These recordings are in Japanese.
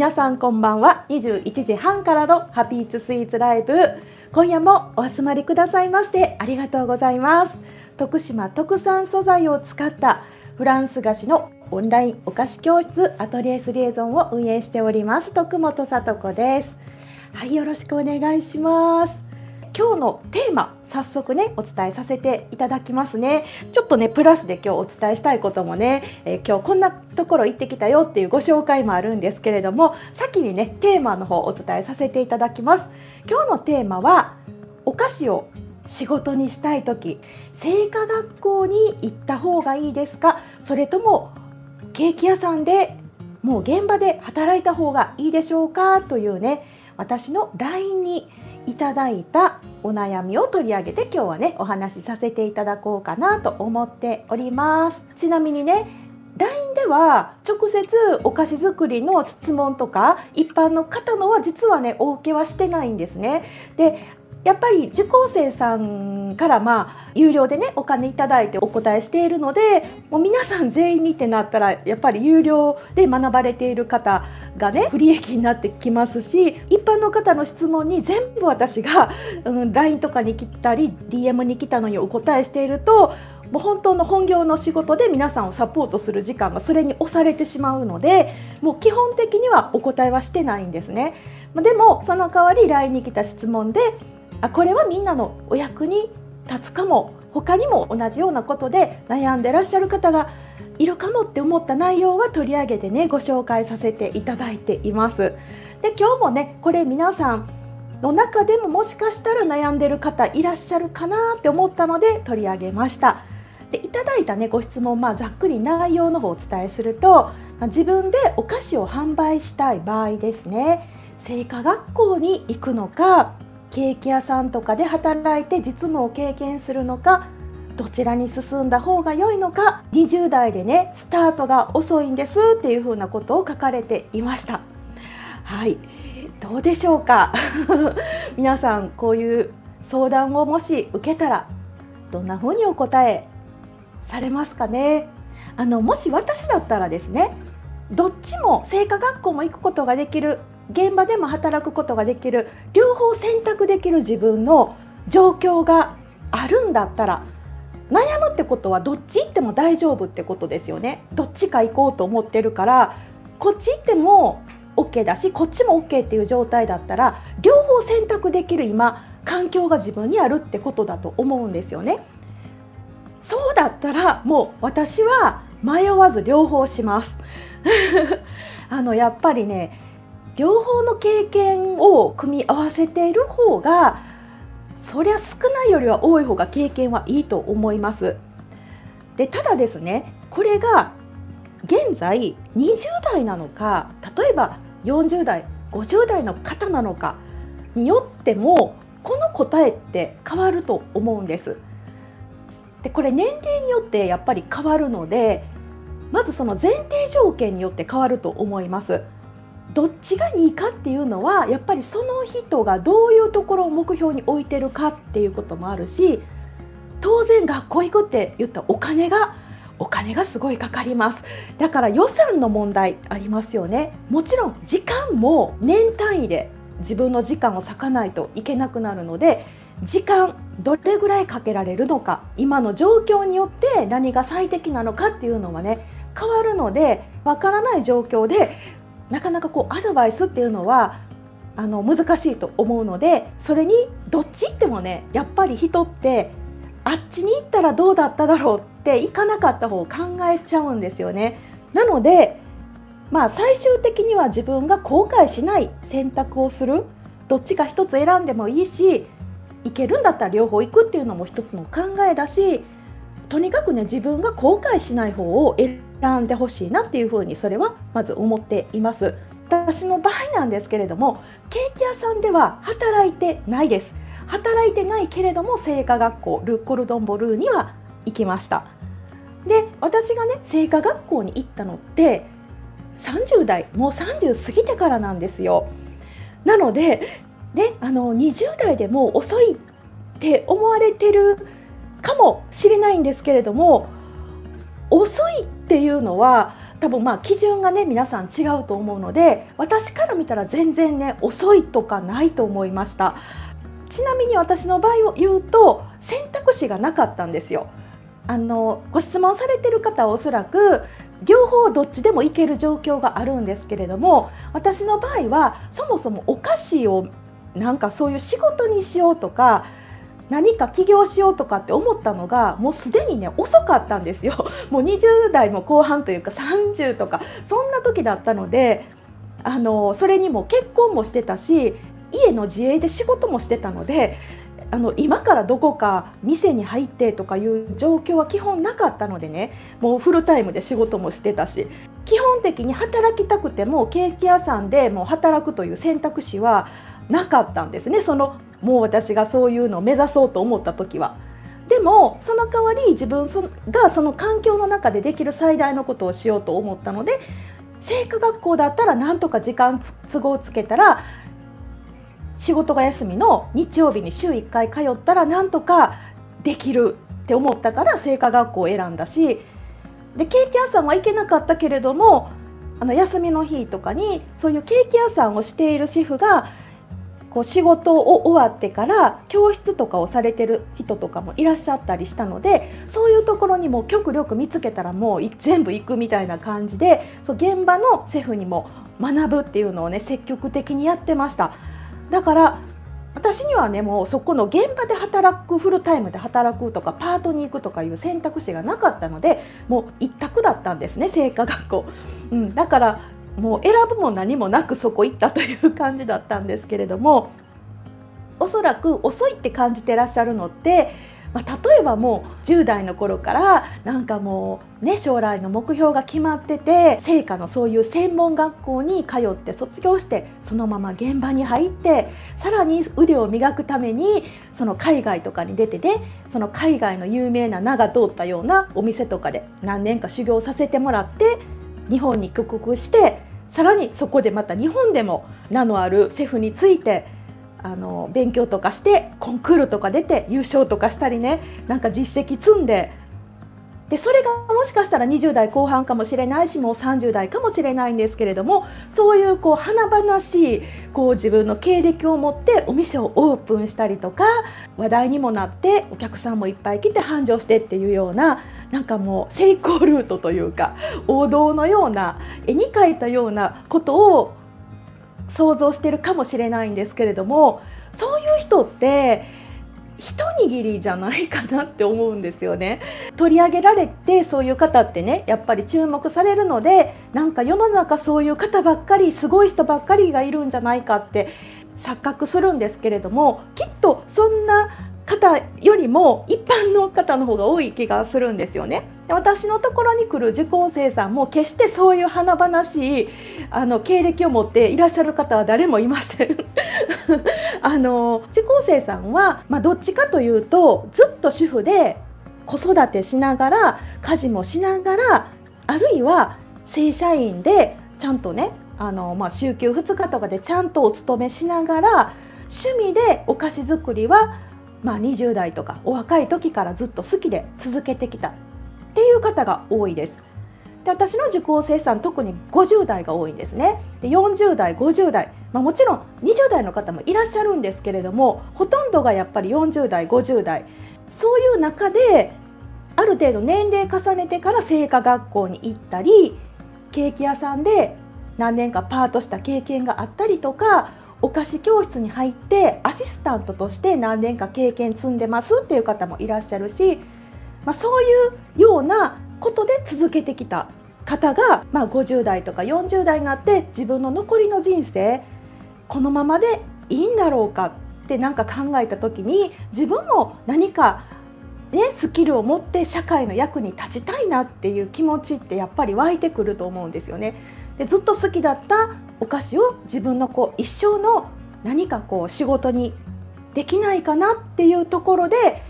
皆さんこんばんは。21時半からのハピーツスイーツライブ、今夜もお集まりくださいましてありがとうございます。徳島特産素材を使ったフランス菓子のオンラインお菓子教室アトリエスリエゾンを運営しております徳本聡子です。はい、よろしくお願いします。今日のテーマ、早速ねお伝えさせていただきますね。ちょっとねプラスで今日お伝えしたいこともね、今日こんなところ行ってきたよっていうご紹介もあるんですけれども、先にねテーマの方をお伝えさせていただきます。今日のテーマはお菓子を仕事にしたい時、製菓学校に行った方がいいですか、それともケーキ屋さんでもう現場で働いた方がいいでしょうかというね、私の LINE にいただいたお悩みを取り上げて今日はねお話しさせていただこうかなと思っております。ちなみにね LINE では直接お菓子作りの質問とか一般の方のは実はねお受けはしてないんですね。でやっぱり受講生さんから有料でねお金いただいてお答えしているので、もう皆さん全員にってなったらやっぱり有料で学ばれている方がね不利益になってきますし、一般の方の質問に全部私が、LINE とかに来たり DM に来たのにお答えしていると、もう本当の本業の仕事で皆さんをサポートする時間がそれに押されてしまうので、もう基本的にはお答えはしてないんですね。でもその代わり LINE に来た質問で、これはみんなのお役に立つかも、他にも同じようなことで悩んでらっしゃる方がいるかもって思った内容は取り上げてねご紹介させていただいています。で今日もねこれ皆さんの中でももしかしたら悩んでる方いらっしゃるかなって思ったので取り上げました。でいただいたねご質問、ざっくり内容の方をお伝えすると、自分でお菓子を販売したい場合ですね、製菓学校に行くのかケーキ屋さんとかで働いて実務を経験するのか、どちらに進んだ方が良いのか、20代でねスタートが遅いんですっていう風なことを書かれていました。はい、どうでしょうか皆さんこういう相談をもし受けたらどんな風にお答えされますかね。もし私だったらですね、どっちも製菓学校も行くことができる、現場でも働くことができる、両方選択できる自分の状況があるんだったら、悩むってことはどっち行っても大丈夫ってことですよね。どっちか行こうと思ってるから、こっち行っても OK だしこっちも OK っていう状態だったら、両方選択できる今環境が自分にあるってことだと思うんですよね。そうだったらもう私は迷わず両方しますやっぱりね両方の経験を組み合わせている方が、そりゃ少ないよりは多い方が経験はいいと思います。でただですね、これが現在20代なのか、例えば40代50代の方なのかによってもこの答えって変わると思うんです。でこれ年齢によってやっぱり変わるので、まずその前提条件によって変わると思います。どっちがいいかっていうのはやっぱりその人がどういうところを目標に置いてるかっていうこともあるし、当然学校行くって言ったらお金がすごいかかります。だから予算の問題ありますよね。もちろん時間も年単位で自分の時間を割かないといけなくなるので、時間どれぐらいかけられるのか、今の状況によって何が最適なのかっていうのはね変わるので、わからない状況でなかなかアドバイスっていうのは難しいと思うので、それにどっち行ってもねやっぱり人ってあっちに行ったらどうだっただろうって行かなかった方を考えちゃうんですよね。なので最終的には自分が後悔しない選択をする、どっちか一つ選んでもいいし、行けるんだったら両方行くっていうのも一つの考えだし、とにかくね自分が後悔しない方を選んでほしいなっていうふうに、それはまず思っています。私の場合なんですけれども、ケーキ屋さんでは働いてないです。働いてないけれども製菓学校ル・コルドン・ボルーには行きました。で私がね製菓学校に行ったのって30代もう30過ぎてからなんですよ。なので、ね、20代でもう遅いって思われてるかもしれないんですけれども、遅いっていうのは多分まあ基準がね皆さん違うと思うので、私から見たら全然ね遅いとかないと思いました。ちなみに私の場合を言うと選択肢がなかったんですよ。ご質問されてる方はおそらく両方どっちでもいける状況があるんですけれども、私の場合はそもそもお菓子をなんかそういう仕事にしようとか何か起業しようとかって思ったのがもうすでにね遅かったんですよ。もう20代も後半というか30とかそんな時だったので、それにも結婚もしてたし家の自営で仕事もしてたので、今からどこか店に入ってとかいう状況は基本なかったのでね、もうフルタイムで仕事もしてたし、基本的に働きたくてもケーキ屋さんでもう働くという選択肢はなかったんですね。もう私がそういうのを目指そうと思った時は。でもその代わり自分がその環境の中でできる最大のことをしようと思ったので、製菓学校だったらなんとか時間都合つけたら仕事が休みの日曜日に週1回通ったらなんとかできるって思ったから製菓学校を選んだし、でケーキ屋さんは行けなかったけれども休みの日とかにそういうケーキ屋さんをしているシェフがこう仕事を終わってから教室とかをされてる人とかもいらっしゃったりしたので、そういうところにも極力見つけたらもう全部行くみたいな感じで、そう現場のシェフにも学ぶっていうのをね積極的にやってました。だから私にはねもうそこの現場で働くフルタイムで働くとかパートに行くとかいう選択肢がなかったので、もう一択だったんですね製菓学校、だからもう選ぶも何もなくそこ行ったという感じだったんですけれども、おそらく遅いって感じてらっしゃるのって、例えばもう10代の頃からなんかもうね将来の目標が決まってて製菓のそういう専門学校に通って卒業してそのまま現場に入ってさらに腕を磨くためにその海外とかに出てね、その海外の有名な名が通ったようなお店とかで何年か修行させてもらって日本に帰国して。さらにそこでまた日本でも名のあるシェフについて勉強とかしてコンクールとか出て優勝とかしたりね、なんか実績積んで、でそれがもしかしたら20代後半かもしれないしもう30代かもしれないんですけれども、そういうこう華々しいこう自分の経歴を持ってお店をオープンしたりとか話題にもなってお客さんもいっぱい来て繁盛してっていうような、なんかもう成功ルートというか王道のような絵に描いたようなことを想像してるかもしれないんですけれども、そういう人って一握りじゃないかなって思うんですよね。取り上げられてそういう方ってねやっぱり注目されるので、なんか世の中そういう方ばっかりすごい人ばっかりがいるんじゃないかって錯覚するんですけれども、きっとそんな方よりも一般の方の方が多い気がするんですよね。私のところに来る受講生さんも決してそういう華々しい経歴を持っていらっしゃる方は誰もいません。受講生さんは、どっちかというとずっと主婦で子育てしながら家事もしながら、あるいは正社員でちゃんとね週休2日とかでちゃんとお勤めしながら趣味でお菓子作りは20代とかお若い時からずっと好きで続けてきたっていう方が多いです。で私の受講生さん特に50代が多いんですね。で40代50代、もちろん20代の方もいらっしゃるんですけれども、ほとんどがやっぱり40代50代、そういう中である程度年齢重ねてから製菓学校に行ったりケーキ屋さんで何年かパートした経験があったりとか、お菓子教室に入ってアシスタントとして何年か経験積んでますっていう方もいらっしゃるし、そういうようなことで続けてきた方が、50代とか40代になって自分の残りの人生このままでいいんだろうかってなんか考えた時に、自分も何か、スキルを持って社会の役に立ちたいなっていう気持ちってやっぱり湧いてくると思うんですよね。でずっと好きだったお菓子を自分の一生の何か仕事にできないかなっていうところで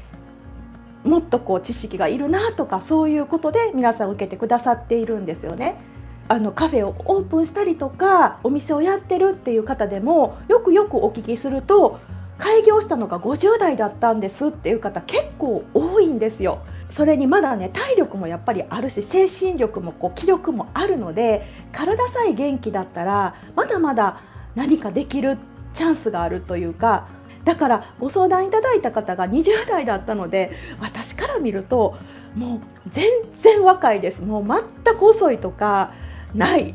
もっと知識がいるなとか、そういうことで皆さん受けてくださっているんですよね。カフェをオープンしたりとかお店をやってるっていう方でもよくお聞きすると、開業したのが50代だったんですっていう方結構多いんですよ。それにまだね、体力もやっぱりあるし、精神力もこう気力もあるので、体さえ元気だったらまだまだ何かできるチャンスがあるというか、だからご相談いただいた方が20代だったので、私から見るともう全然若いです。もう全く遅いとかない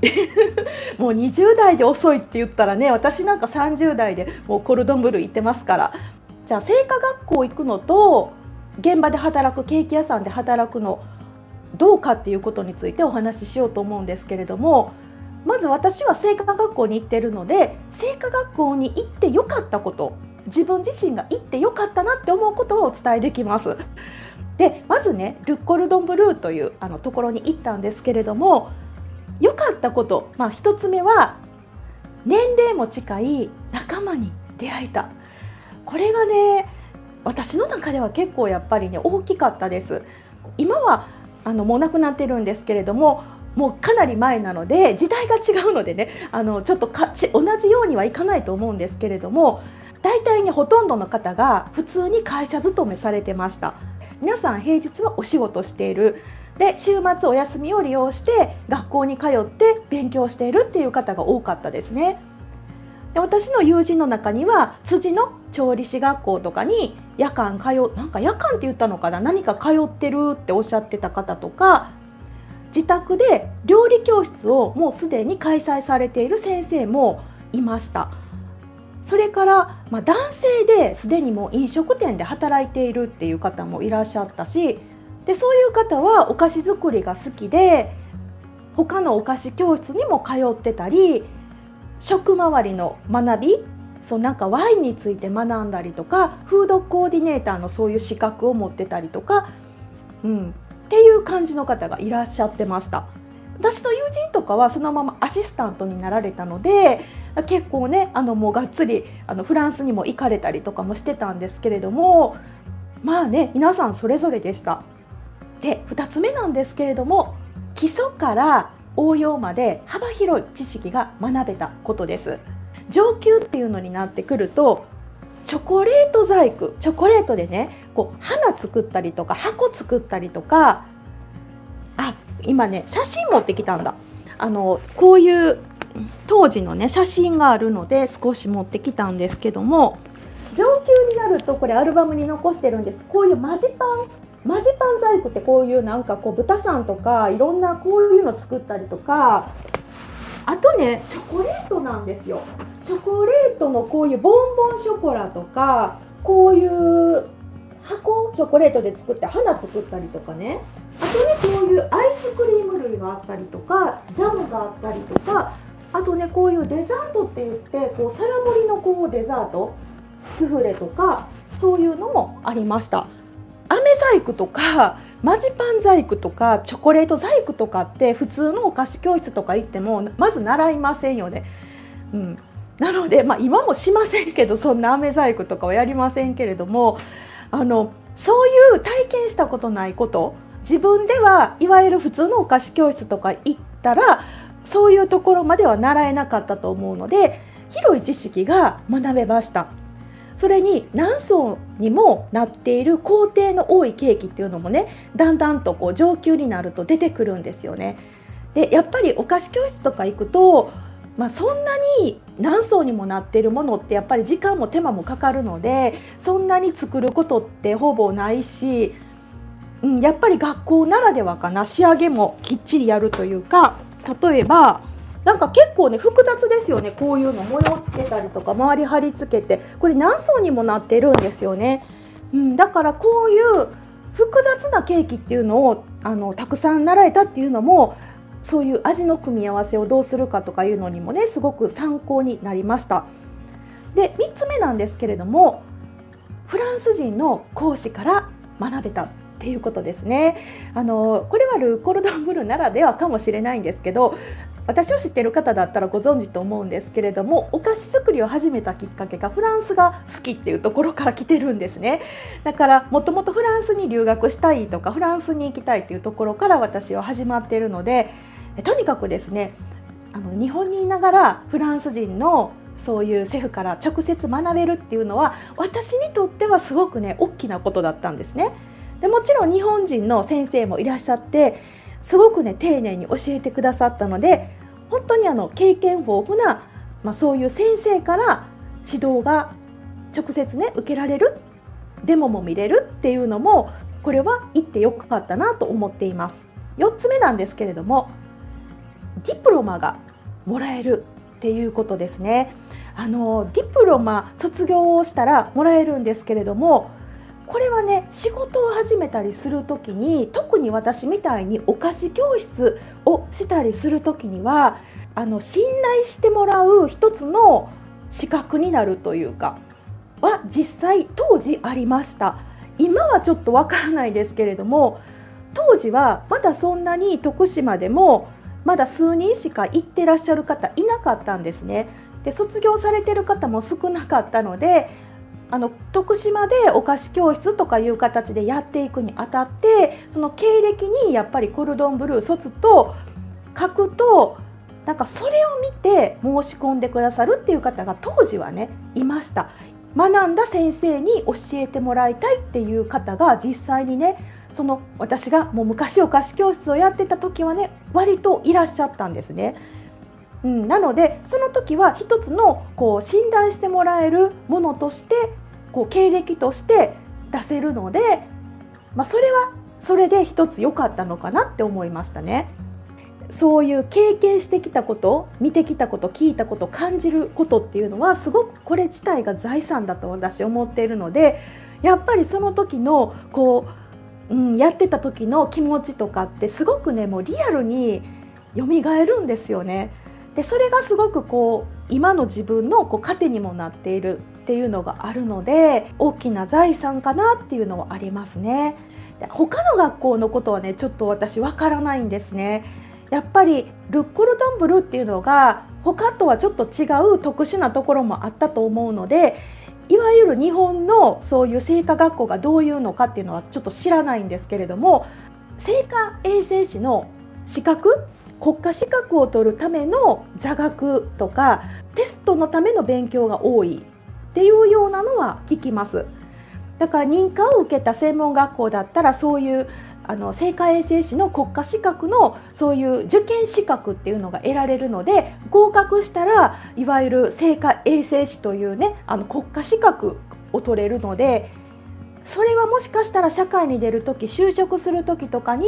もう20代で遅いって言ったらね、私なんか30代でもうコルドンブルー行ってますから。じゃあ、製菓学校行くのと現場で働く、ケーキ屋さんで働くのどうかっていうことについてお話ししようと思うんですけれども、まず私は製菓学校に行ってるので、製菓学校に行ってよかったこと、自分自身が行ってよかったなって思うことはお伝えできます。で、まずね、ル・コルドンブルーというところに行ったんですけれども、良かったこと、1つ目は年齢も近い仲間に出会えた。これがね、私の中では結構やっぱりね、大きかったです。今はもう亡くなってるんですけれども、もうかなり前なので時代が違うのでね、ちょっと同じようにはいかないと思うんですけれども、大体ね、ほとんどの方が普通に会社勤めされてました。皆さん平日はお仕事している、で週末お休みを利用して学校に通って勉強しているっていう方が多かったですね。で、私の友人の中には辻の調理師学校とかに夜間なんか夜間って言ったのかな、何か通ってるっておっしゃってた方とか、自宅で料理教室をもうすでに開催されている先生もいました。それから、男性ですでにもう飲食店で働いているっていう方もいらっしゃったし、でそういう方はお菓子作りが好きで他のお菓子教室にも通ってたり、食周りの学び、なんかワインについて学んだりとか、フードコーディネーターのそういう資格を持ってたりとか、っていう感じの方がいらっしゃってました。私の友人とかはそのままアシスタントになられたので、結構ね、もうがっつりフランスにも行かれたりとかもしてたんですけれども、まあね、皆さんそれぞれでした。で、2つ目なんですけれども、基礎から応用まで幅広い知識が学べたことです。上級っていうのになってくると、チョコレート細工、チョコレートでね、こう花作ったりとか箱作ったりとか、今ね、写真持ってきたんだ。こういう当時のね、写真があるので少し持ってきたんですけども、上級になるとこれアルバムに残してるんです。こういうマジパン細工って、こういうなんかこう豚さんとかいろんなこういうの作ったりとか、あとね、チョコレートなんですよ。チョコレートのこういうボンボンショコラとか、こういう箱、チョコレートで作って花作ったりとかね、あとね、こういうアイスクリーム類があったりとか、ジャムがあったりとか、あとね、こういうデザートって言って、こう皿盛りのこうデザート、スフレとかそういうのもありました。飴細工とかマジパン細工とかチョコレート細工とかって、普通のお菓子教室とか行ってもまず習いませんよね。なので、今もしませんけど、そんな飴細工とかはやりませんけれども、そういう体験したことないこと、自分ではいわゆる普通のお菓子教室とか行ったらそういうところまでは習えなかったと思うので、広い知識が学べました。それに何層にもなっている工程の多いケーキっていうのもね、だんだんとこう上級になると出てくるんですよね。でやっぱりお菓子教室とか行くと、そんなに何層にもなっているものってやっぱり時間も手間もかかるので、そんなに作ることってほぼないし、やっぱり学校ならではかな、仕上げもきっちりやるというか、例えばなんか結構ね、複雑ですよね。こういうの模様つけたりとか、周り貼り付けて、これ何層にもなってるんですよね。だからこういう複雑なケーキっていうのをたくさん習えたっていうのも、そういう味の組み合わせをどうするかとかいうのにもね、すごく参考になりました。で3つ目なんですけれども、フランス人の講師から学べたっていうことですね。これはル・コルドンブルーならではかもしれないんですけど、私を知っている方だったらご存知と思うんですけれども、お菓子作りを始めたきっかけがフランスが好きっていうところから来てるんですね。だからもともとフランスに留学したいとか、フランスに行きたいっていうところから私は始まっているので、とにかくですね、日本にいながらフランス人のそういうシェフから直接学べるっていうのは、私にとってはすごくね、大きなことだったんですね。でもちろん日本人の先生もいらっしゃって、すごくね丁寧に教えてくださったので、本当に経験豊富な、そういう先生から指導が直接ね受けられる、デモも見れるっていうのも、これは行ってよかったなと思っています。4つ目なんですけれども、ディプロマがもらえるっていうことですね。ディプロマ卒業をしたらもらえるんですけれども、これはね仕事を始めたりする時に、特に私みたいにお菓子教室をしたりする時には、信頼してもらう一つの資格になるというかは実際当時ありました。今はちょっとわからないですけれども、当時はまだそんなに徳島でもまだ数人しか行ってらっしゃる方いなかったんですね。で卒業されてる方も少なかったので、徳島でお菓子教室とかいう形でやっていくにあたって、その経歴にやっぱりコルドンブルー卒と書くと、なんかそれを見て申し込んでくださるっていう方が当時はねいました。学んだ先生に教えてもらいたいっていう方が実際にね、私がもう昔お菓子教室をやってた時はね割といらっしゃったんですね。なのでその時は一つの信頼してもらえるものとして経歴として出せるので、それはそれで一つ良かったのかなって思いましたね。そういう経験してきたこと、見てきたこと、聞いたこと、感じることっていうのはすごくこれ自体が財産だと私思っているので、やっぱりその時のやってた時の気持ちとかってすごくねもうリアルに蘇るんですよね。でそれがすごく今の自分の糧にもなっているっていうのがあるので、大きな財産かなっていうのはありますね。で他の学校のことはねちょっと私わからないんですね。やっぱりルッコルドンブルっていうのが他とはちょっと違う特殊なところもあったと思うので、いわゆる日本のそういう製菓学校がどういうのかっていうのはちょっと知らないんですけれども、製菓衛生士の資格、国家資格を取るための座学とかテストのための勉強が多いっていうようなのは聞きます。だから認可を受けた専門学校だったら、そういう製菓衛生士の国家資格のそういう受験資格っていうのが得られるので、合格したらいわゆる製菓衛生士というね国家資格を取れるので、それはもしかしたら社会に出る時、就職する時とかに、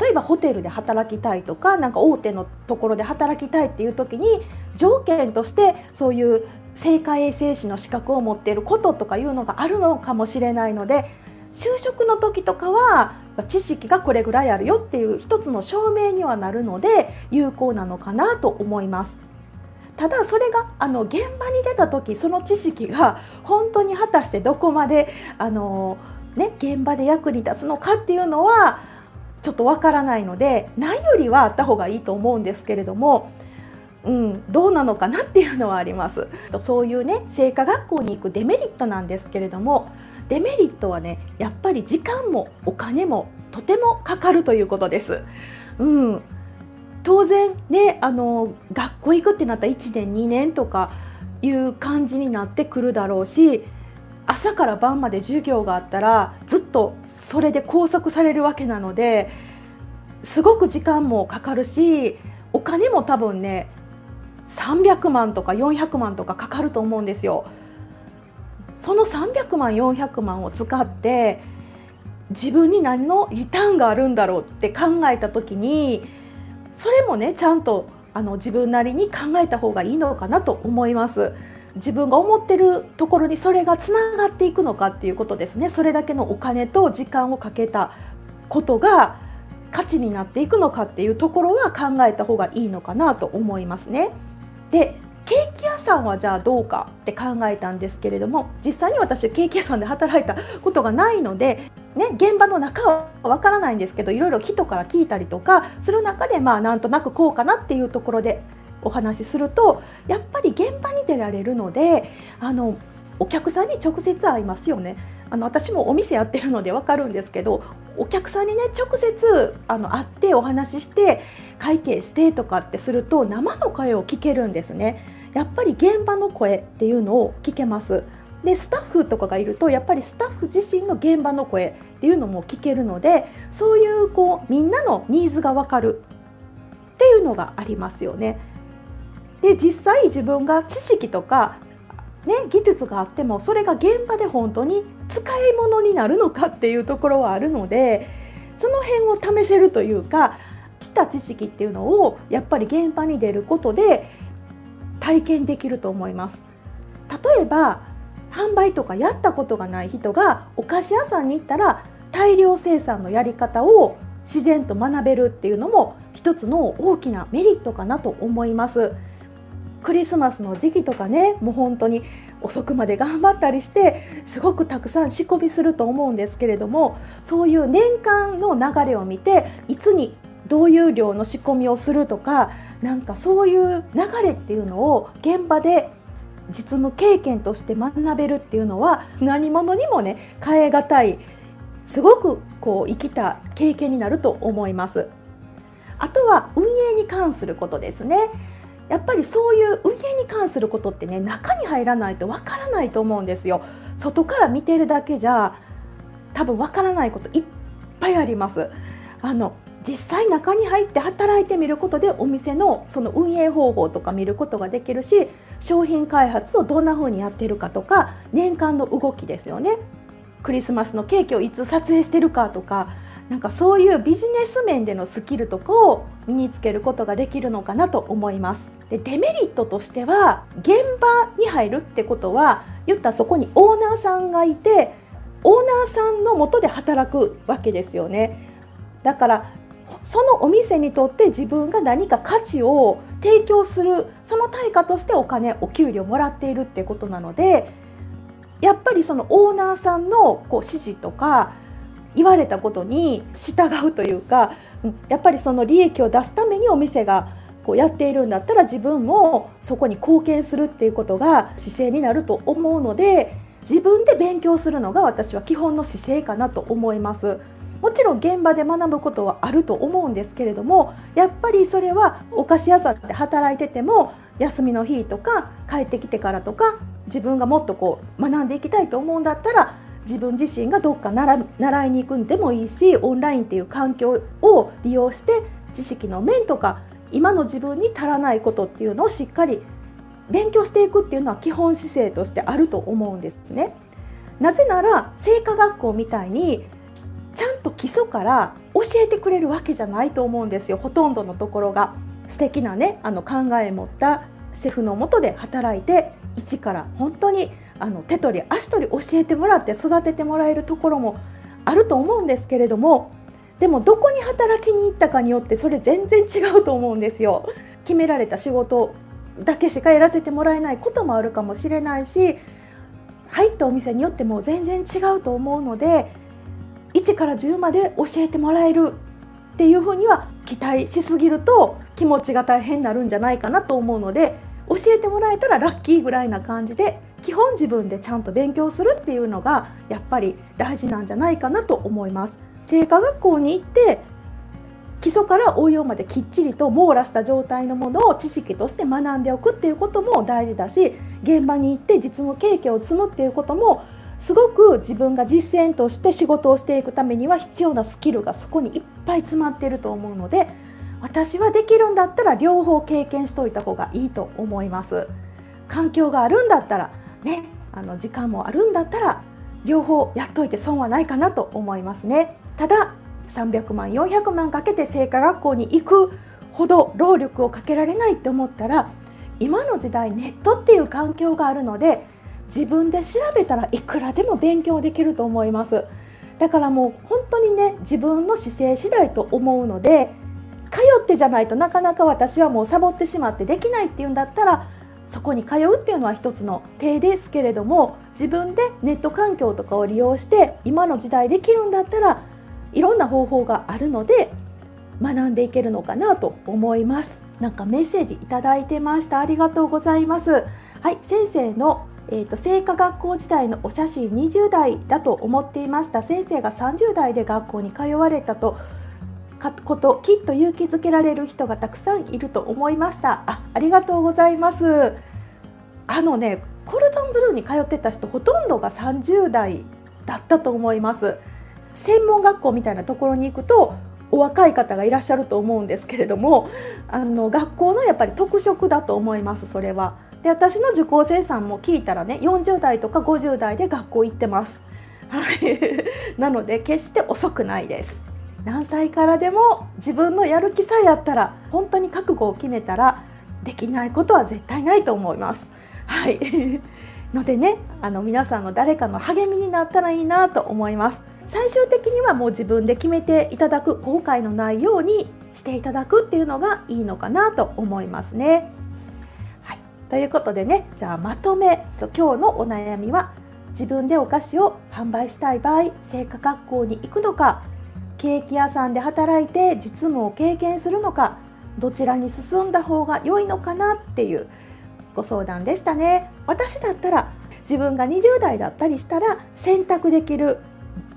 例えばホテルで働きたいとか、なんか大手のところで働きたいっていう時に条件としてそういう製菓衛生士の資格を持っていることとかいうのがあるのかもしれないので、就職の時とかは知識がこれぐらいあるよっていう一つの証明にはなるので有効なのかなと思います。ただそれが現場に出た時、その知識が本当に果たしてどこまで現場で役に立つのかっていうのはちょっとわからないので、ないよりはあった方がいいと思うんですけれども、どうなのかなっていうのはあります。そういうね製菓学校に行くデメリットなんですけれども、デメリットはねやっぱり時間もお金もとてもかかるということです。当然ね学校行くってなったら1年2年とかいう感じになってくるだろうし、朝から晩まで授業があったらずっとそれで拘束されるわけなので、すごく時間もかかるし、お金も多分ね300万とか400万とかかかると思うんですよ。その300万400万を使って自分に何のリターンがあるんだろうって考えた時に、それもねちゃんと自分なりに考えた方がいいのかなと思います。自分が思ってるところにそれがつながっていくのかっていうことですね。それだけのお金と時間をかけたことが価値になっていくのかっていうところは考えた方がいいのかなと思いますね。でケーキ屋さんはじゃあどうかって考えたんですけれども、実際に私ケーキ屋さんで働いたことがないので、ね、現場の中はわからないんですけど、いろいろ人から聞いたりとかする中で、なんとなくこうかなっていうところでお話しすると、やっぱり現場に出られるのでお客さんに直接会いますよね。私もお店やってるのでわかるんですけど、お客さんにね直接会ってお話しして会計してとかってすると、生の声を聞けるんですね。やっぱり現場の声っていうのを聞けます。でスタッフとかがいるとやっぱりスタッフ自身の現場の声っていうのも聞けるので、そういうこうみんなのニーズが分かるっていうのがありますよね。で実際自分が知識とか、ね、技術があってもそれが現場で本当に使い物になるのかっていうところはあるので、その辺を試せるというか、来た知識っていうのをやっぱり現場に出ることで体験できると思います。例えば販売とかやったことがない人がお菓子屋さんに行ったら大量生産のやり方を自然と学べるっていうのも一つの大きなメリットかなと思います。クリスマスの時期とかね、もう本当に遅くまで頑張ったりしてすごくたくさん仕込みすると思うんですけれども、そういう年間の流れを見ていつにどういう量の仕込みをするとか、なんかそういう流れっていうのを現場で実務経験として学べるっていうのは何者にもね代え難い、すごくこう生きた経験になると思います。あとは運営に関することですね。やっぱりそういう運営に関することってね、中に入らないとわからないと思うんですよ。外から見てるだけじゃ多分わからないこといっぱいあります。実際中に入って働いてみることでお店のその運営方法とか見ることができるし、商品開発をどんな風にやってるかとか、年間の動きですよね。クリスマスのケーキをいつ撮影してるかとか、なんかそういうビジネス面でのスキルとかを身につけることができるのかなと思います。でデメリットとしては、現場に入るってことは言ったらそこにオーナーさんがいてオーナーさんの下で働くわけですよね。だからそのお店にとって自分が何か価値を提供する、その対価としてお金、お給料もらっているってことなので、やっぱりそのオーナーさんのこう指示とか言われたことに従うというか、やっぱりその利益を出すためにお店がこうやっているんだったら自分もそこに貢献するっていうことが姿勢になると思うので、自分で勉強するのが私は基本の姿勢かなと思います。もちろん現場で学ぶことはあると思うんですけれども、やっぱりそれはお菓子屋さんで働いてても休みの日とか帰ってきてからとか、自分がもっとこう学んでいきたいと思うんだったら自分自身がどっか習いに行くんでもいいし、オンラインっていう環境を利用して知識の面とか今の自分に足らないことっていうのをしっかり勉強していくっていうのは基本姿勢としてあると思うんですね。なぜなら製菓学校みたいにちゃんと基礎から教えてくれるわけじゃないと思うんですよ、ほとんどのところが。素敵なね、考え持ったシェフの下で働いて一から本当に手取り足取り教えてもらって育ててもらえるところもあると思うんですけれども、でもどこに働きに行ったかによってそれ全然違うと思うんですよ。決められた仕事だけしかやらせてもらえないこともあるかもしれないし、入ったお店によっても全然違うと思うので、1から10まで教えてもらえるっていうふうには期待しすぎると気持ちが大変になるんじゃないかなと思うので、教えてもらえたらラッキーぐらいな感じで、基本自分でちゃんと勉強するっていうのがやっぱり大事なんじゃないかなと思います。製菓学校に行って基礎から応用まできっちりと網羅した状態のものを知識として学んでおくっていうことも大事だし、現場に行って実務経験を積むっていうこともすごく自分が実践として仕事をしていくためには必要なスキルがそこにいっぱい詰まっていると思うので、私はできるんだったら両方経験しといた方がいいと思います。環境があるんだったらね、時間もあるんだったら両方やっといて損はないかなと思いますね。ただ300万400万かけて製菓学校に行くほど労力をかけられないって思ったら、今の時代ネットっていう環境があるので、自分で調べたらいくらでも勉強できると思います。だからもう本当にね、自分の姿勢次第と思うので、通ってじゃないとなかなか私はもうサボってしまってできないっていうんだったら、そこに通うっていうのは一つの手ですけれども、自分でネット環境とかを利用して今の時代できるんだったらいろんな方法があるので学んでいけるのかなと思います。なんかメッセージいただいてました。ありがとうございます。はい、先生の製菓学校時代のお写真20代だと思っていました。先生が30代で学校に通われたとこときっと勇気づけられる人がたくさんいると思いました。ありがとうございます。ね、コルドンブルーに通ってた人ほとんどが30代だったと思います。専門学校みたいなところに行くとお若い方がいらっしゃると思うんですけれども、学校のやっぱり特色だと思います、それは。で、私の受講生さんも聞いたらね、40代とか50代で学校行ってます。はい、なので決して遅くないです。何歳からでも自分のやる気さえあったら、本当に覚悟を決めたらできないことは絶対ないと思います。はい、のでね、皆さんの誰かの励みになったらいいなと思います。最終的にはもう自分で決めていただく、後悔のないようにしていただくっていうのがいいのかなと思いますね。はい、ということでね、じゃあまとめ、今日のお悩みは、自分でお菓子を販売したい場合、製菓学校に行くのか、ケーキ屋さんで働いて実務を経験するのか、どちらに進んだ方が良いのかなっていうご相談でしたね。私だったら、自分が20代だったりしたら選択できる、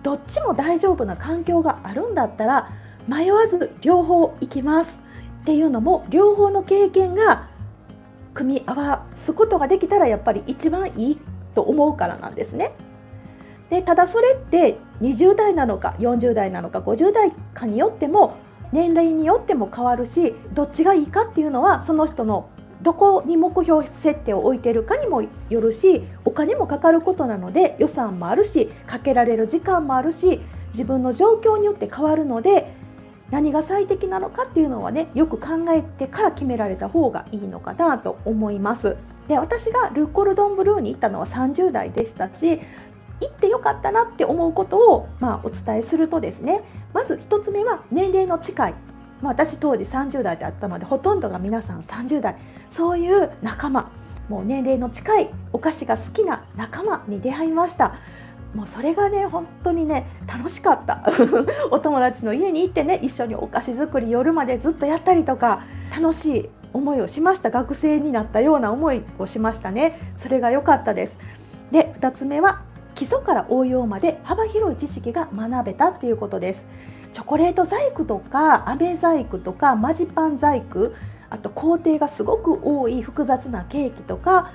どっちも大丈夫な環境があるんだったら迷わず両方行きますっていうのも、両方の経験が組み合わすことができたらやっぱり一番いいと思うからなんですね。で、ただそれって20代なのか40代なのか50代かによっても、年齢によっても変わるし、どっちがいいかっていうのはその人のどこに目標設定を置いているかにもよるし、お金もかかることなので、予算もあるし、かけられる時間もあるし、自分の状況によって変わるので、何が最適なのかっていうのはね、よく考えてから決められた方がいいのかなと思います。で、私がル・コルドンブルーに行ったのは30代でしたし、行ってよかったなって思うことを、お伝えするとですね、まず1つ目は年齢の近い、私当時30代であったので、ほとんどが皆さん30代、そういう仲間、もう年齢の近いお菓子が好きな仲間に出会いました。もうそれがね、本当にね、楽しかったお友達の家に行ってね、一緒にお菓子作り夜までずっとやったりとか、楽しい思いをしました。学生になったような思いをしましたね。それが良かったです。で、2つ目は基礎から応用まで幅広い知識が学べたっていうことです。チョコレート細工とか飴細工とかマジパン細工、あと工程がすごく多い複雑なケーキとか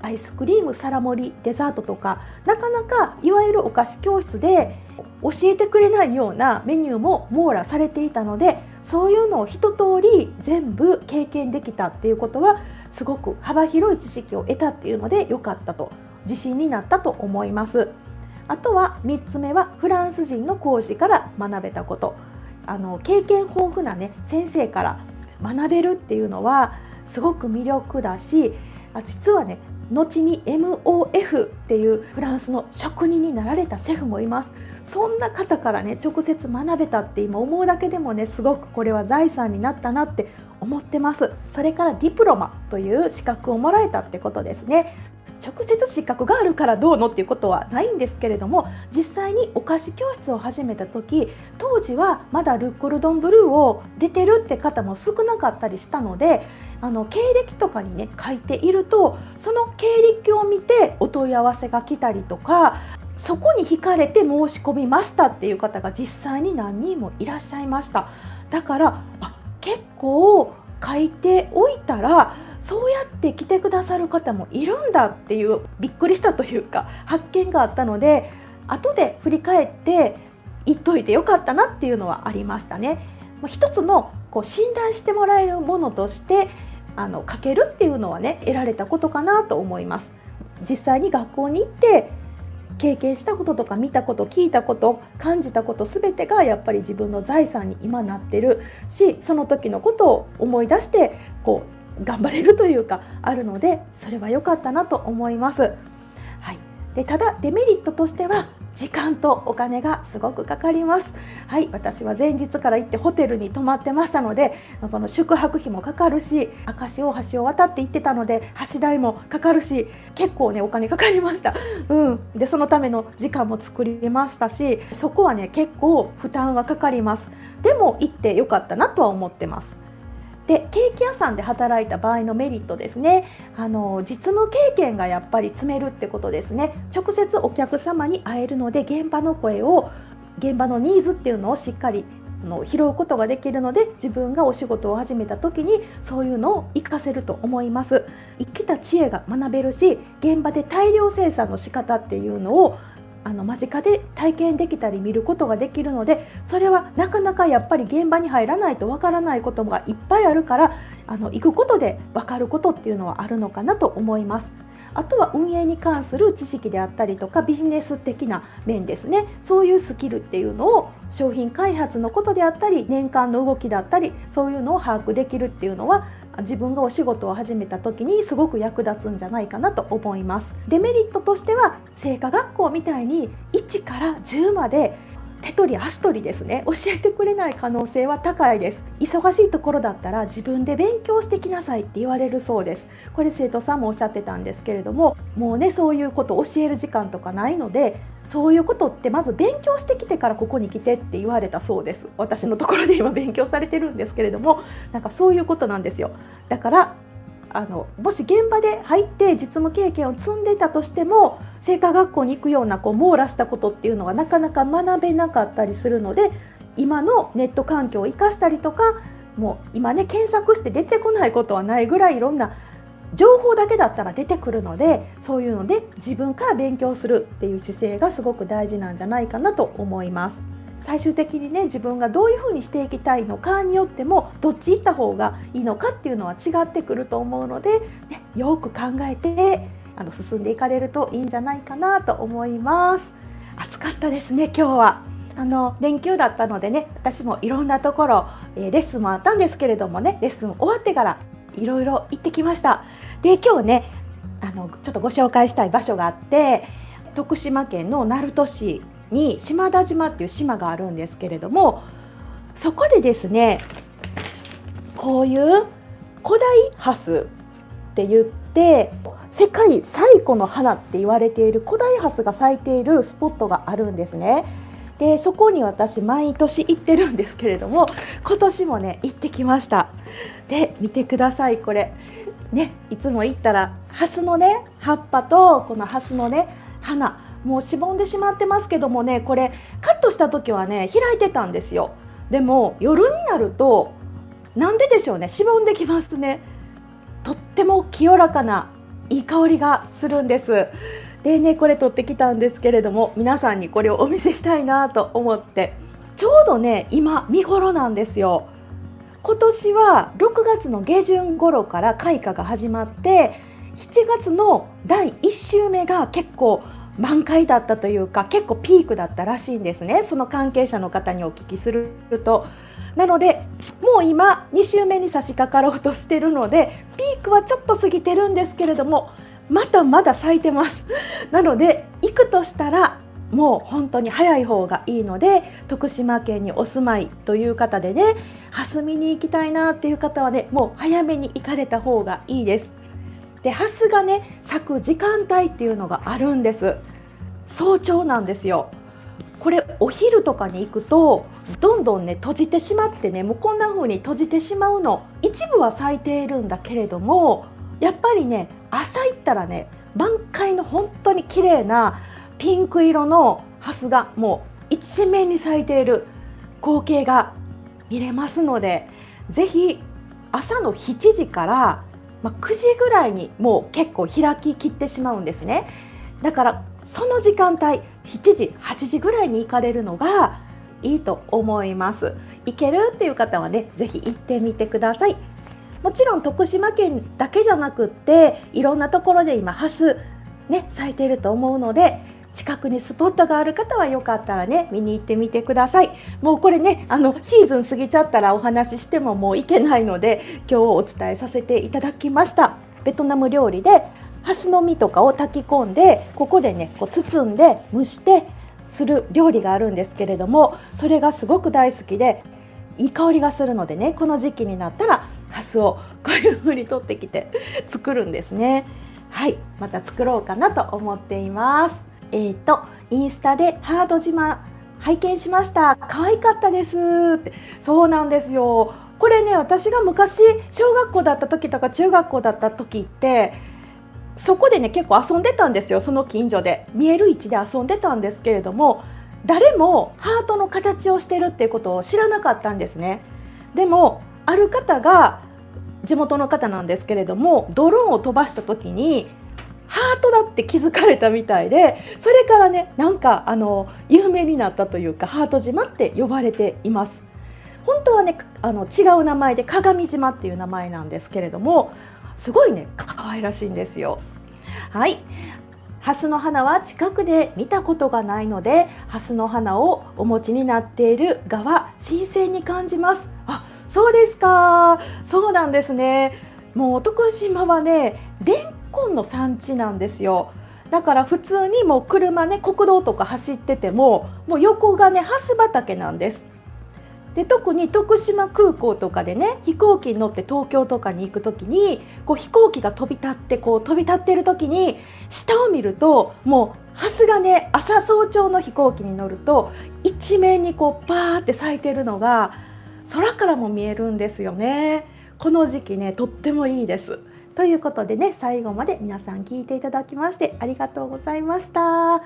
アイスクリーム、皿盛り、デザートとか、なかなかいわゆるお菓子教室で教えてくれないようなメニューも網羅されていたので、そういうのを一通り全部経験できたっていうことは、すごく幅広い知識を得たっていうので良かったと、自信になったと思います。あとは3つ目はフランス人の講師から学べたこと、経験豊富な、ね、先生から学べるっていうのはすごく魅力だし、実はね、後に MOF っていうフランスの職人になられたシェフもいます。そんな方からね、直接学べたって今思うだけでもね、すごくこれは財産になったなって思ってます。それからディプロマという資格をもらえたってことですね。直接資格があるからどうのっていうことはないんですけれども、実際にお菓子教室を始めた時、当時はまだル・コルドンブルーを出てるって方も少なかったりしたので、経歴とかにね、書いていると、その経歴を見てお問い合わせが来たりとか、そこに惹かれて申し込みましたっていう方が実際に何人もいらっしゃいました。だから結構書いておいたら、そうやって来てくださる方もいるんだっていう、びっくりしたというか発見があったので、後で振り返って言っといてよかったなっていうのはありましたね。一つの信頼してもらえるものとして書けるっていうのはね、得られたことかなと思います。実際に学校に行って経験したこととか、見たこと、聞いたこと、感じたこと、全てがやっぱり自分の財産に今なってるし、その時のことを思い出して頑張れるというかあるので、それは良かったなと思います。はい、で、ただデメリットとしては時間とお金がすごくかかります。はい、私は前日から行ってホテルに泊まってましたので、その宿泊費もかかるし、明石大橋を渡って行ってたので橋代もかかるし、結構ねお金かかりました。で、そのための時間も作りましたし、そこはね結構負担はかかります。でも行ってよかったなとは思ってます。で、ケーキ屋さんで働いた場合のメリットですね、実務経験がやっぱり積めるってことですね。直接お客様に会えるので、現場の声を、現場のニーズっていうのをしっかり拾うことができるので、自分がお仕事を始めた時にそういうのを活かせると思います。生きた知恵が学べるし、現場で大量生産の仕方っていうのを間近で体験できたり見ることができるので、それはなかなかやっぱり現場に入らないとわからないことがいっぱいあるから、行くことでわかることっていうのはあるのかなと思います。あとは運営に関する知識であったりとか、ビジネス的な面ですね、そういうスキルっていうのを商品開発のことであったり、年間の動きだったり、そういうのを把握できるっていうのは自分がお仕事を始めた時にすごく役立つんじゃないかなと思います。デメリットとしては、製菓学校みたいに1から10まで手取り足取りですね、教えてくれない可能性は高いです。忙しいところだったら自分で勉強してきなさいって言われるそうです。これ生徒さんもおっしゃってたんですけれども、もうね、そういうことを教える時間とかないので、そういうことってまず勉強してきてからここに来てって言われたそうです。私のところで今勉強されてるんですけれども、なんかそういうことなんですよ。だからもし現場で入って実務経験を積んでいたとしても、製菓学校に行くような網羅したことっていうのはなかなか学べなかったりするので、今のネット環境を生かしたりとか、もう今ね、検索して出てこないことはないぐらいいろんな情報だけだったら出てくるので、そういうので自分から勉強するっていう姿勢がすごく大事なんじゃないかなと思います。最終的にね、自分がどういうふうにしていきたいのかによっても、どっち行った方がいいのかっていうのは違ってくると思うので、ね、よく考えて進んでいかれるといいんじゃないかなと思います。暑かったですね、今日は。連休だったのでね、私もいろんなところ、レッスンもあったんですけれどもね、レッスン終わってからいろいろ行ってきました。で、今日ね、ちょっとご紹介したい場所があって、徳島県の鳴門市に島田島っていう島があるんですけれども、そこでですね、こういう古代ハスって言って、世界最古の花って言われている古代ハスが咲いているスポットがあるんですね。で、そこに私毎年行ってるんですけれども、今年もね行ってきました。で、見てください、これね、いつも行ったらハスのね、葉っぱとこのハスのね、花、もうしぼんでしまってますけどもね、これカットした時はね開いてたんですよ。でも夜になると、なんででしょうね、しぼんできますね。とっても清らかないい香りがするんです。でね、これ取ってきたんですけれども、皆さんにこれをお見せしたいなと思って、ちょうどね今見頃なんですよ。今年は6月の下旬頃から開花が始まって、7月の第1週目が結構満開だったというか、結構ピークだったらしいんですね、その関係者の方にお聞きすると。なのでもう今2週目に差し掛かろうとしてるので、ピークはちょっと過ぎてるんですけれども、まだまだ咲いてます。なので行くとしたらもう本当に早い方がいいので、徳島県にお住まいという方でね、ハス見に行きたいなっていう方はね、もう早めに行かれた方がいいです。で、ハスがね咲く時間帯っていうのがあるんです。早朝なんですよ。これお昼とかに行くとどんどんね閉じてしまってね、もうこんな風に閉じてしまうの。一部は咲いているんだけれども、やっぱりね朝行ったらね、満開の本当に綺麗なピンク色のハスがもう一面に咲いている光景が見れますので、ぜひ朝の7時から9時ぐらいにもう結構開ききってしまうんですね。だからその時間帯、7時8時ぐらいに行かれるのがいいと思います。行けるっていう方はね、是非行ってみてください。もちろん徳島県だけじゃなくって、いろんなところで今ハスね咲いていると思うので、近くにスポットがある方はよかったらね見に行ってみてください。もうこれねシーズン過ぎちゃったらお話ししてももういけないので、今日お伝えさせていただきました。ベトナム料理でハスの実とかを炊き込んで、ここでね包んで蒸してする料理があるんですけれども、それがすごく大好きで、いい香りがするのでね、この時期になったらハスをこういう風に取ってきて作るんですね。はい、また作ろうかなと思っています。インスタでハード島拝見しました、可愛かったですって。そうなんですよ。これね、私が昔小学校だった時とか中学校だった時って、そこでね結構遊んでたんですよ。その近所で見える位置で遊んでたんですけれども、誰もハートの形をしてるっていうことを知らなかったんですね。でもある方が、地元の方なんですけれども、ドローンを飛ばした時にハートだって気づかれたみたいで、それからね、なんか有名になったというか、ハート島って呼ばれています。本当はね、違う名前で鏡島っていう名前なんですけれども、すごいね、可愛らしいんですよ。はい、ハスの花は近くで見たことがないので、ハスの花をお持ちになっている側、新鮮に感じます。あ、そうですか。そうなんですね。もう徳島はね、レンコンの産地なんですよ。だから普通にもう車ね、国道とか走ってても、もう横がね、ハス畑なんです。で、特に徳島空港とかでね、飛行機に乗って東京とかに行く時に、こう飛行機が飛び立ってる時に下を見ると、もうハスがね、朝早朝の飛行機に乗ると一面にこうバーって咲いてるのが空からも見えるんですよね。この時期ね、とってもいいです。ということでね、最後まで皆さん聞いていただきましてありがとうございました。は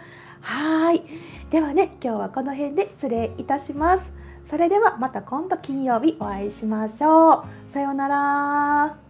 い、ではね、今日はこの辺で失礼いたします。それではまた今度金曜日お会いしましょう。さようなら。